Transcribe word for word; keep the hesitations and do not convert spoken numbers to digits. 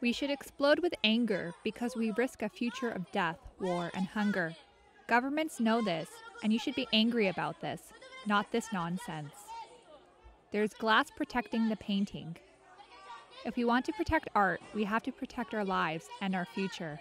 We should explode with anger because we risk a future of death, war, and hunger. Governments know this, and you should be angry about this, not this nonsense. There's glass protecting the painting. If we want to protect art, we have to protect our lives and our future.